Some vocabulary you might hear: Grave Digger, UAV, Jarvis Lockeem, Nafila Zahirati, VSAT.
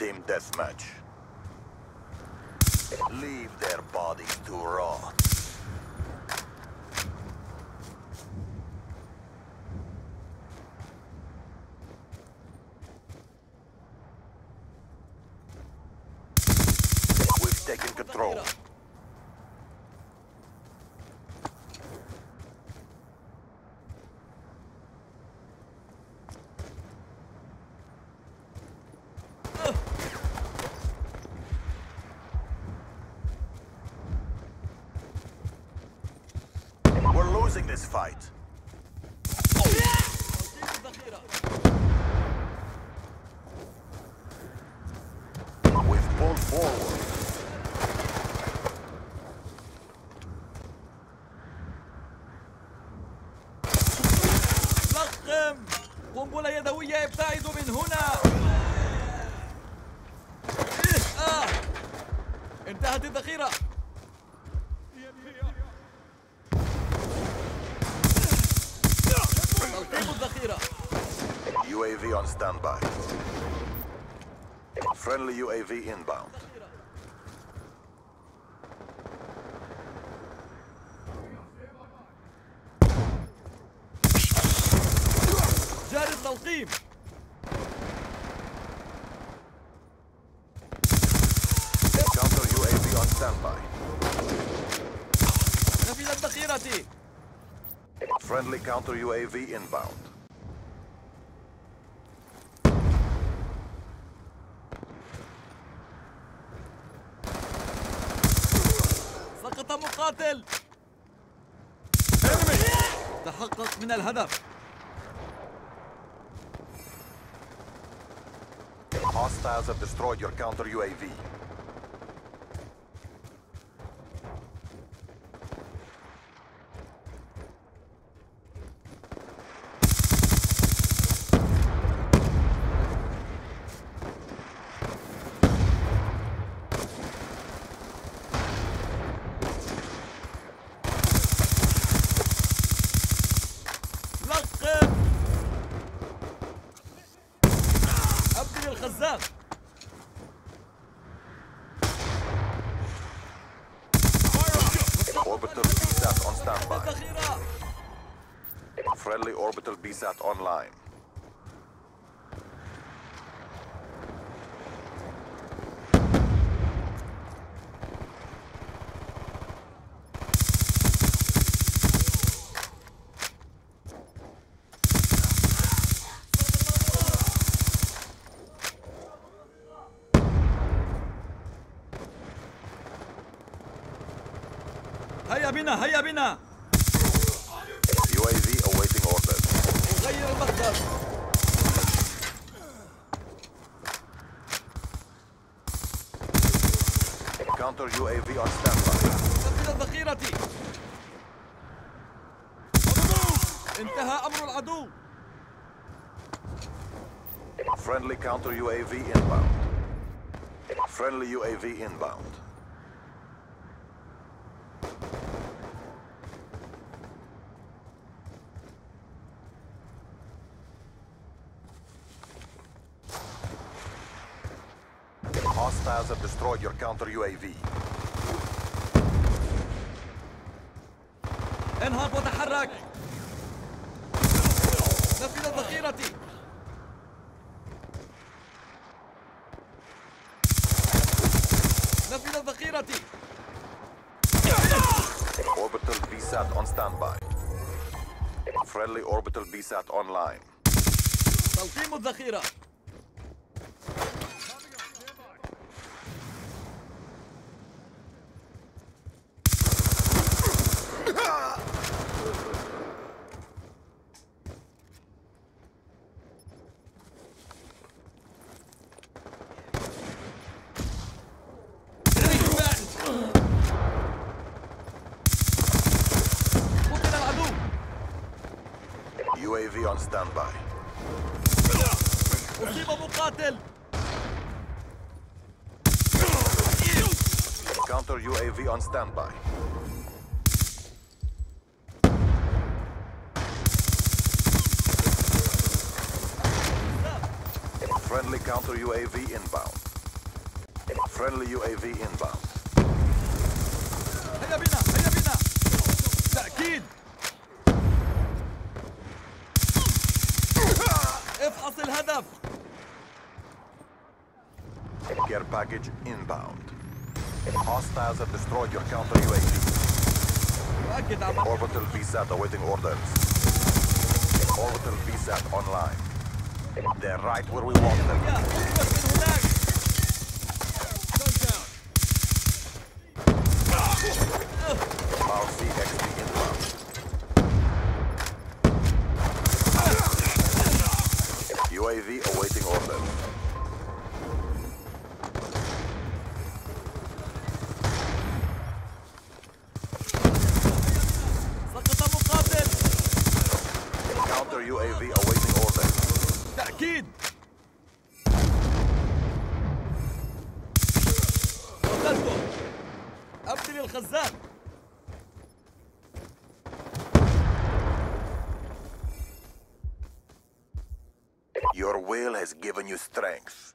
Team deathmatch. Leave their bodies to rot. We've taken control. This fight. We've pulled forward. لقم قنبلة يدوية ابتعد من هنا. انتهت الذخيرة. UAV on standby. Friendly UAV inbound. Jarvis Lockeem. Counter UAV on standby. Nafila Zahirati. Friendly counter UAV inbound. مقاتل تحقق من الهدف. Hostiles have destroyed your counter UAV. الخزان Orbital BSAT on standby. Friendly orbital BSAT online. هيا بنا هيا بنا. UAV awaiting order. غير المقدار. Counter UAV on standby. نفذت ذخيرتي. انتهى أمر العدو. Friendly counter UAV inbound. Friendly UAV inbound. Hostiles have destroyed your counter UAV. انهض وتحرك. نفذت ذخيرتي. نفذت ذخيرتي. Orbital BSAT on standby. Friendly orbital BSAT online. تلقيم الذخيرة. UAV on standby. أصيب مقاتل. Counter UAV on standby. Friendly counter UAV inbound. Friendly UAV inbound. هيا بنا هيا بنا تأكيد. افحص الهدف. Care package inbound. Hostiles have destroyed your counter UAV. Orbital VSAT awaiting orders. Orbital VSAT online. They're right where we want them. Our CXD inbound. UAV awaiting orders. Counter UAV awaiting orders. تأكيد. خلفه. أبدل الخزان. Your will has given you strength.